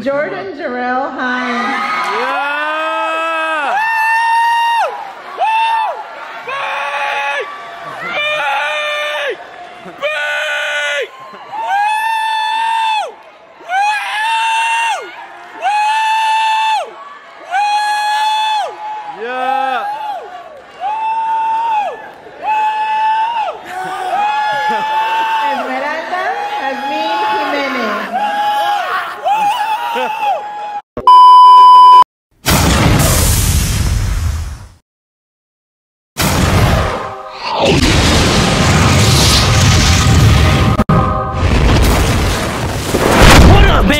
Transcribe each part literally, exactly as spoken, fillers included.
Jordan Jarrell Hines. Yeah! Woo! Woo! Bang! Bang! Bang! Woo! Woo! Woo! Woo! Yeah! Woo! Woo! Esmeralda Jasmine Jimenez.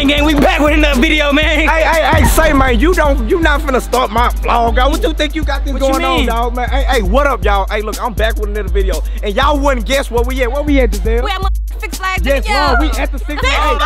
Gang, we back with another video, man. Hey, hey, hey, say, man, you don't, you not finna start my vlog, y'all. What you think you got this what going on, dog, man? Hey, hey, what up, y'all? Hey, look, I'm back with another video, and y'all wouldn't guess where we at. Where we at, Dizell? We at Six Flags. Yes, bro, we at the Six Flags.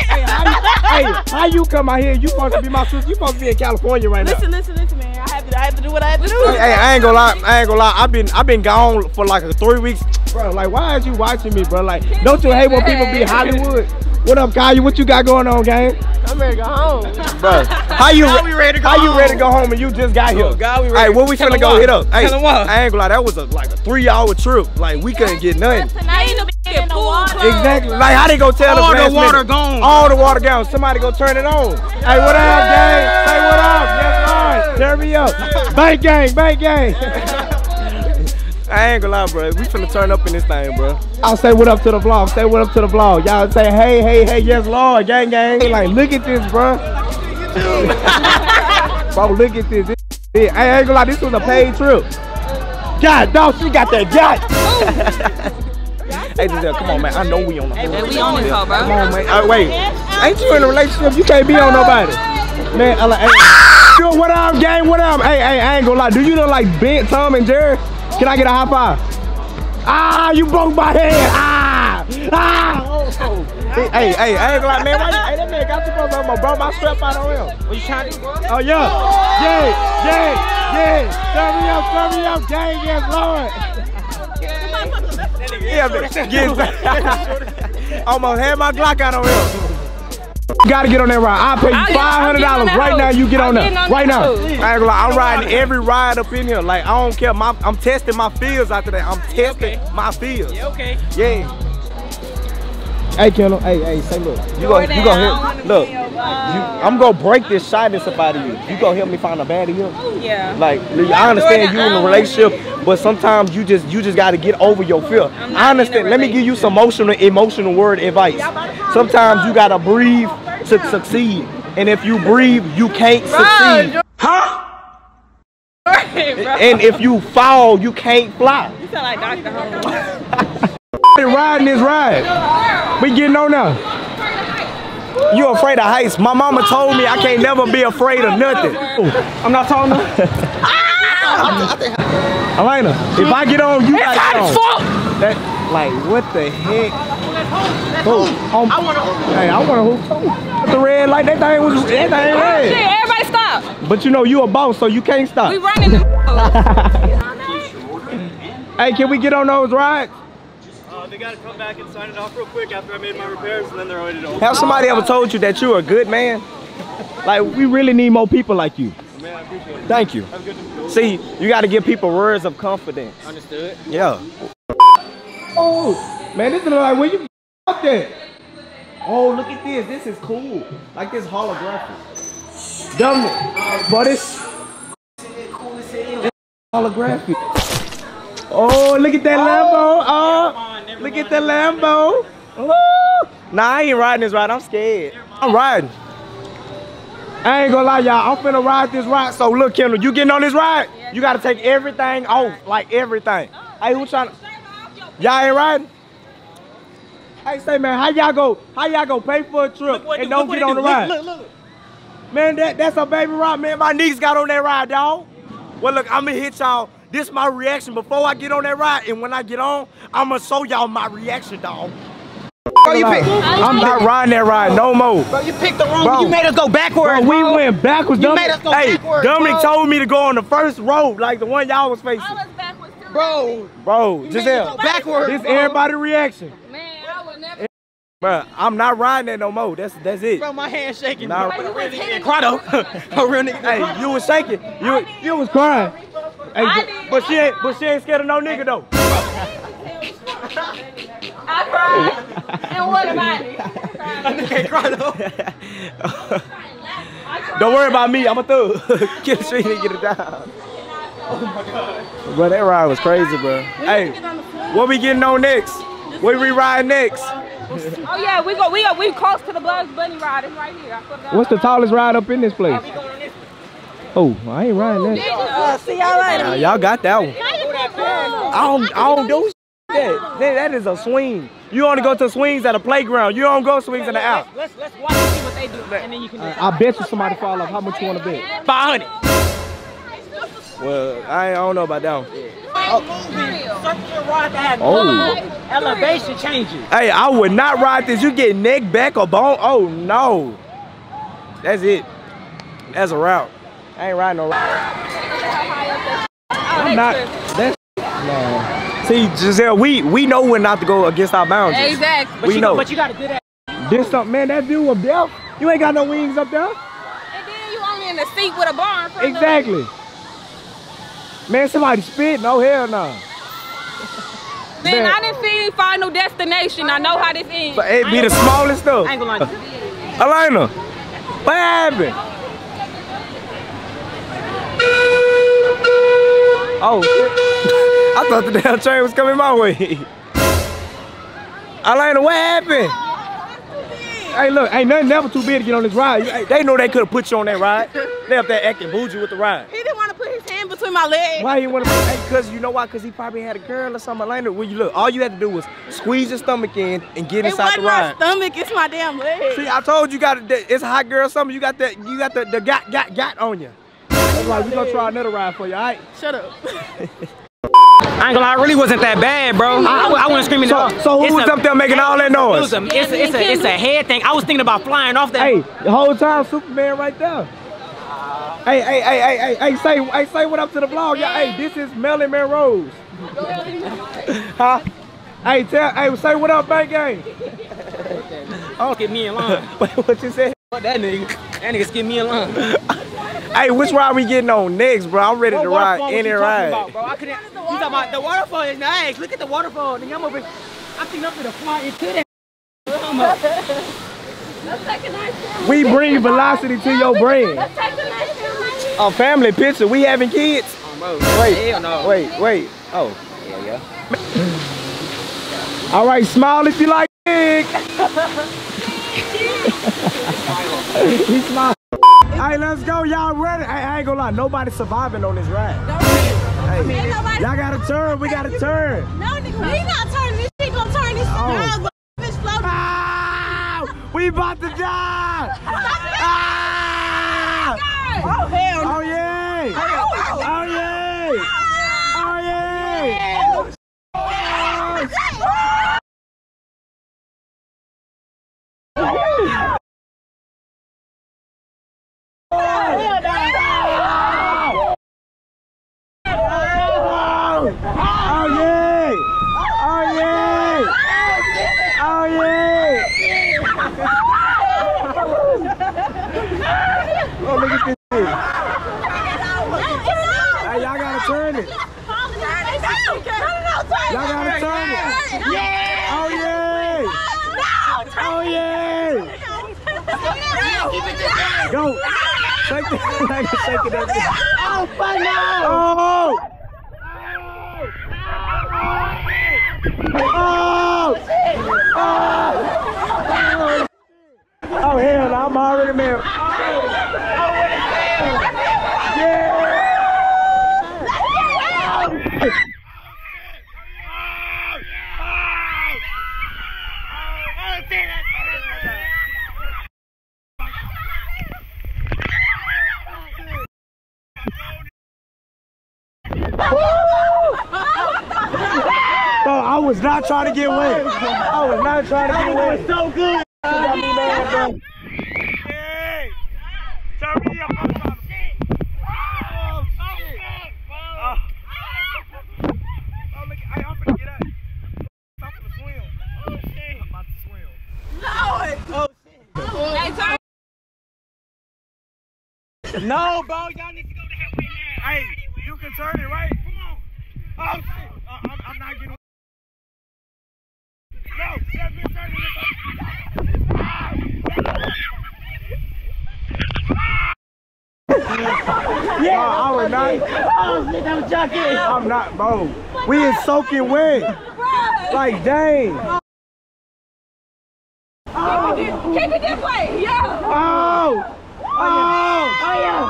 Hey, how you, hey, how you come out here? You supposed to be my sister. You supposed to be in California right listen, now. Listen, listen, listen, man. I have to, I have to do what I have to do. Hey, hey, I ain't gonna lie. I ain't gonna lie. I've been, I've been gone for like three weeks, bro. Like, why is you watching me, bro? Like, don't you hate when people be Hollywood? What up, Kyle? What you got going on, gang? I'm ready to go home. Bro, how you, God, we ready to go how home. you ready to go home and you just got here? God, we ready. Hey, what we finna go hit up? Hey, I ain't gonna lie, that was a, like a three hour trip. Like, we couldn't get nothing. Exactly. Like, how they gonna tell us last minute? All the water gone. All the water gone. Somebody go turn it on. Hey, what up, gang? Hey, what up? Yes, Lord. Turn me up. Bank gang, bank gang. I ain't gonna lie, bro. We finna turn up in this thing, bro. I'll say what up to the vlog. Say what up to the vlog. Y'all say, hey, hey, hey, yes, Lord, gang, gang. Hey, like, look at this, bro. Bro, look at this. this it. I ain't gonna lie, this was a paid trip. God, dog, she got that gut. Hey, Dizell, come on, man. I know we on the hey, man, we on this hoe, bro. Come on, man. Uh, wait, ain't you in a relationship? You can't be on nobody. Man, I like, hey. Yo, what up, gang? What up? Hey, hey, I ain't gonna lie. Do you know, like, Ben, Tom, and Jerry? Can I get a high five? Ah, you broke my head. Ah, ah. Oh, oh. Hey, hey, hey, I ain't gonna lie, man. Why you, hey, that man got you supposed to bro. My strap out on him. What you trying to do? Oh, yeah. Yeah, yeah, yeah. Turn me up, turn me up, gang. Yes, Lord. Yeah, man. Yes. Almost had my Glock out on him. You gotta get on that ride. I'll pay you five hundred dollars right now. You get on that right now. I ain't gonna lie, I'm riding every ride up in here. Like, I don't care. My, I'm testing my feels out today. I'm testing my feels. Yeah, okay. Yeah. Hey, Kendall. Hey, hey, say look. You go, you go here. Look, you, I'm gonna break this shyness about you. You gonna help me find a baddie here? Yeah. Like, I understand you in a relationship, but sometimes you just, you just gotta get over your fear. I understand. Let me give you some emotional, emotional word advice. Sometimes you gotta breathe to succeed, and if you breathe, you can't succeed. Huh? And if you fall, you can't fly. You sound like Doctor Holmes. Riding this ride. We getting on now. You afraid of heights? My mama told me I can't never be afraid of nothing. I'm not talking to Elena, if I get on, you got to on. That, like, what the heck? Oh, I want to hoop. Hey, I want to hoop. The red light, that thing was that thing red. Shit, everybody stop. But you know, you a boss, so you can't stop. We running. Hey, can we get on those rides? They gotta come back and sign it off real quick after I made my repairs, and then they're ready to open. Have somebody ever told you that you're a good man? Like, we really need more people like you. Man, I appreciate it. Thank you. Have a good day. See, you gotta give people words of confidence. Understood? Yeah. Oh, man, this is like where you up there. Oh, look at this. This is cool. Like this holographic. Dumb it. But it's holographic. Oh, look at that Lambo. Oh. Look at the Lambo. Ooh. Nah, I ain't riding this ride. I'm scared. I'm riding. I ain't gonna lie, y'all. I'm finna ride this ride. So look, Kendall, you getting on this ride? You gotta take everything off, like everything. Hey, who trying to? Y'all ain't riding? Hey, say, man, how y'all go? How y'all go pay for a trip and don't get on the ride? Look, look, look. Man, that that's a baby ride, man. My niece got on that ride, dog. Well, look, I'ma hit y'all. This is my reaction before I get on that ride, and when I get on, I'ma show y'all my reaction, dog. Bro, you pick, I'm not riding that ride no more. Bro, you picked the wrong bro. You made us go backwards. Bro, we bro. went backwards. You Dominic. made us go hey, backwards. Dominic bro. told me to go on the first road, like the one y'all was facing. I was backwards too. Bro, bro, Giselle, backwards. This is everybody's reaction. Man, I would never. Bro, I'm not riding that no more. That's that's it. Bro, my hand's shaking. Nah, bro. Bro, you cry Hey, you was shaking. You was, you was crying. Hey, but, but she ain't but she ain't scared of no nigga though. I cried. And what about it? I nigga can't cry though. Don't worry about me. I'm a thug. Get the street and get it down. Oh my god. Bro, that ride was crazy, bro. Hey, what we getting on next? What we ride next? Oh yeah, we go, we go, we close to the Bugs Bunny ride. It's right here. What's the tallest ride up in this place? Oh, I ain't riding that. Uh, see y'all later. Y'all got that one. I don't, I don't do that. That is a swing. You only go to swings at a playground. You don't go swings in the out. Let's let's watch and see what they do, and then you can. I bet you somebody fall off. How much you want to bet? Five hundred. Well, I don't know about that one. Oh. Circular ride that has oh. elevation changes. Hey, I would not ride this. You get neck, back, or bone. Oh no, that's it. That's a route. I ain't riding no ride. I'm not. That's no. See, Dizell, we we know when not to go against our boundaries. Exactly. But we you know. But you got a good ass. This up, man. That view up there. You ain't got no wings up there. And then you only in the seat with a bar in front of you. Exactly. Man, somebody spit? No, hell no. Nah. Man, man, I didn't see Final Destination. I know how this ends. But it be the smallest stuff. I ain't gonna lie. Elena, what happened? Oh, I thought the damn train was coming my way. Elena, what happened? Hey, look, ain't nothing never too big to get on this ride. They know they could have put you on that ride. They up there acting bougie with the ride. He didn't want to put his hand between my legs. Why he want to? Hey, cause you know why? Cause he probably had a girl or something. Elena, where you look, all you had to do was squeeze your stomach in and get inside the ride. It wasn't my stomach, it's my damn legs. See, I told you, got it. It's a hot girl summer. You got that. You got the the got got got on you. That's why we gonna try another ride for you. All right. Shut up. I ain't gonna lie, it really wasn't that bad, bro. I, I, I wasn't screaming at all. So who was up there making all that noise? It's a, it's, a, it's a head thing. I was thinking about flying off that. Hey, the whole time, Superman right there. Hey, hey, hey, hey, hey, hey, say, hey, say what up to the vlog, y'all. Hey, this is Melon Man Rose. Huh? Hey, tell, hey, say what up, Bank Gang. Don't get me in line. What you said? What that nigga? That nigga skip me in line. Hey, which ride we getting on next, bro? I'm ready what to ride any ride. About, bro? I couldn't. You talking about the waterfall is nice. Look at the waterfall. Nigga, I'm over. I think I'm gonna fly into that. That's like a nice we bring velocity to yeah, your brain. That's like a nice a family picture. We having kids? Almost. Wait, Hell no. wait, wait. Oh, yeah, yeah. All right, smile if you like. He smiled. Hey, let's go, y'all ready? Hey, I ain't gonna lie, nobody's surviving on this ride. Hey, y'all gotta turn, we gotta turn. No, nigga, we not turning. This shit gonna turn this oh. shit down, ah, we about to die. ah. Oh, hell no. Oh, yeah. Oh, yeah. Oh, yeah. Oh, yeah. Oh, yeah. Oh, look at this shit. Hey, y'all gotta turn it. Y'all gotta turn it. Yeah! Oh, yeah! Oh, yeah! Go! Shake it. Shake it up. Oh, fuck no! Oh! Oh! Oh, hell, I'm already married. I was not trying to get away. I was not trying to get away. That was so good. Hey, turn me up. Oh, shit. Oh, look, I'm gonna get up. I'm gonna swim. Oh, shit. I'm about to swim. No, bro, y'all need to go the halfway now. Hey, you can turn it right. Come on. Oh, shit. Uh, I'm, I'm not getting. No, that's me turning it. Yeah, I was not. Oh, shit, I'm joking. I'm not, bro. We is soaking wet. Like, dang. Keep it this way, yeah. Oh. Oh. Oh, yeah.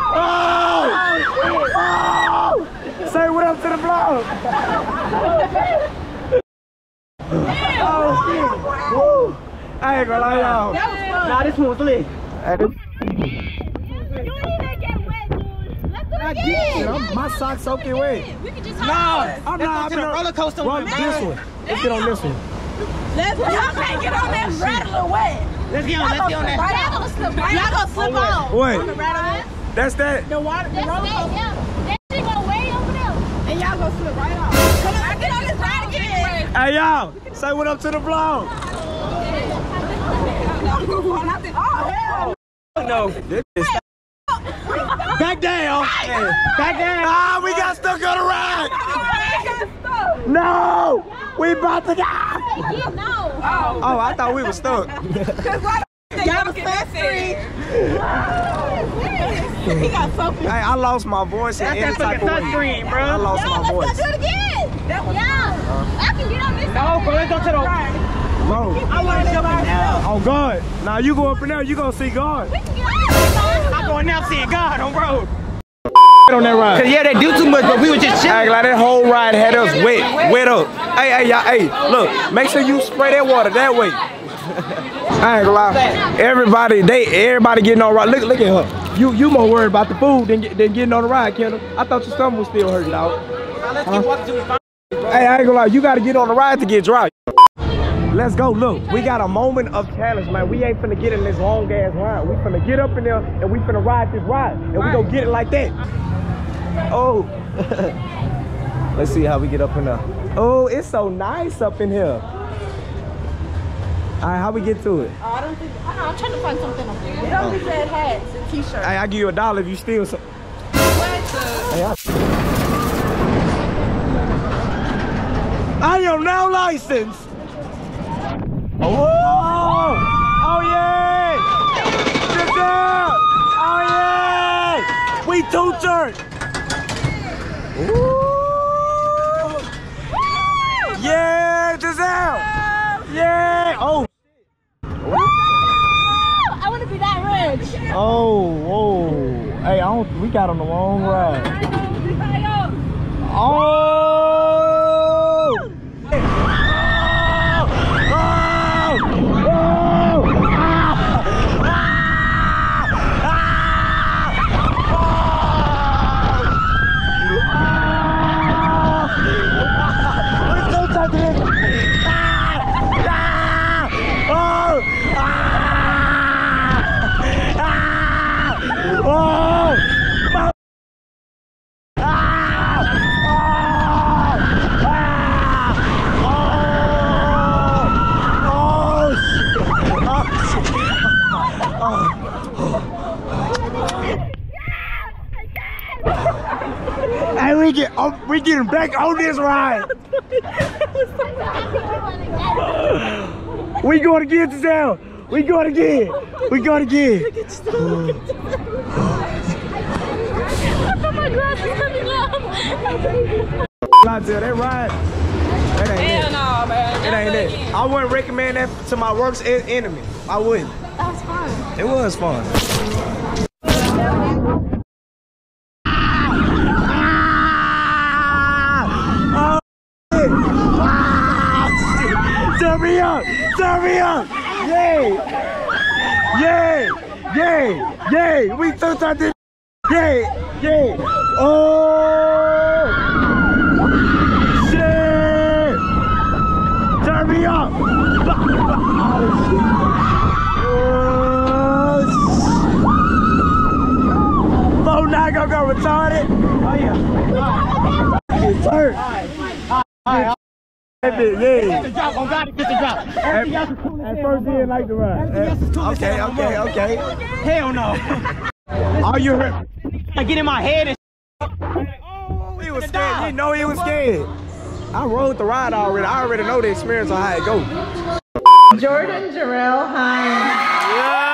Oh. Oh. Oh. Say what up to the vlog. Oh, shit. Woo. I ain't gonna lie, y'all. That was fun. Nah, this one was lit. You ain't even get wet, dude. Let's do it again. I'm, my socks soaking wet. We can just hop. No, I'm not. I'm not. Roller coaster on this one. Let's get on this one. Let's y'all can't get on that rattler wet. Let's get on, let's get on that. Y'all gonna slip, y'all gonna slip on. Wait. On the rattler. That's that. The water, the roller coaster. That shit go way over there. And y'all gonna slip right off. Come on, I get on this ride again. Hey y'all, say what up to the vlog. Oh hell no. This is back down. Back down. Ah, we got stuck on the ride. No. We about to die! Yeah, no. Oh. Oh, I thought we were stuck. Cause why the y'all sunscreen? He got so. Hey, I lost my voice. That's that fucking sunscreen, bro. I lost my voice. Let's go do it again. That was. Yeah. I can get on this. No, bro, let's go to the. Bro, I want to jump in now. Oh God! Now you go up in there, you gonna see God. We can get on. I'm going now seeing God on road. On that ride. Cause yeah, they do too much, but we were just chilling. Act like that whole ride had us wet, wet up. Hey, hey, y'all, hey, look, make sure you spray that water that way. I ain't gonna lie. Everybody, they, everybody getting on the ride. Look, look at her. You, you more worried about the food than, than getting on the ride, Kendall. I thought your stomach was still hurting out. Huh? Hey, I ain't gonna lie. You gotta get on the ride to get dry. Let's go. Look, we got a moment of challenge, man. We ain't finna get in this long ass ride. We finna get up in there and we finna ride this ride, and we gonna get it like that. Oh, let's see how we get up in there. Oh, it's so nice up in here. All right, how we get to it? Uh, I don't think. I don't know, I'm trying to find something up there. They only said hats and t-shirts. Hey, I give you a dollar if you steal some. What the? I am now licensed. Oh, oh yeah! Sit down! Oh yeah! We two-turn! Yeah, Dizell! Yeah! Oh! I wanna be that rich! Oh, whoa! Hey, I don't, we got on the wrong ride. Oh! We getting back on this ride. We going again, Dizell. We going again. We going again. I thought my glasses coming up. That ride. That ain't hell it. No, man. It ain't it. Again. I wouldn't recommend that to my worst enemy. I wouldn't. That was fun. It was fun. Yay! We took that this. Yay! Yay! Oh! Shit! Turn me up! Oh! Phone not gonna go retarded. Oh yeah! It's hurt. All right. Get the drop, oh God, get the drop. At, at first he didn't like the ride. At, okay, okay, okay. Hell no. All you heard, I get in my head and oh, he was scared. You know he was scared. I rode the ride already. I already know the experience on how it goes. Jordan Jarrell Hines. Yeah.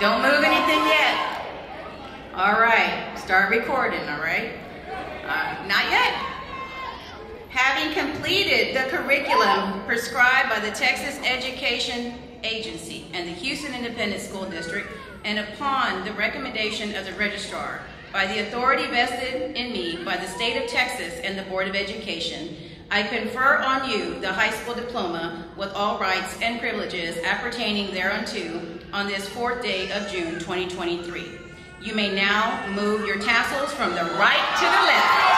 Don't move anything yet. All right, start recording, all right? Uh, not yet. Having completed the curriculum prescribed by the Texas Education Agency and the Houston Independent School District, and upon the recommendation of the registrar, by the authority vested in me by the state of Texas and the Board of Education, I confer on you the high school diploma with all rights and privileges appertaining thereunto on this fourth day of June twenty twenty-three. You may now move your tassels from the right to the left.